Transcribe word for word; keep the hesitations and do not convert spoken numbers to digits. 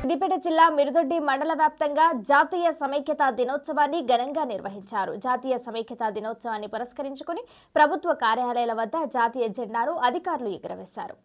సిద్దిపేట జిల్లా మిరుదొడ్డి మండల వ్యాప్తంగా జాతీయ సమైక్యతా దినోత్సవాన్ని ఘనంగా నిర్వహించారు. జాతీయ సమైక్యతా దినోత్సవాన్ని పురస్కరించుకుని ప్రభుత్వ కార్యాలయాల వద్ద జాతీయ జెండాను అధికారులు ఎగురవేశారు.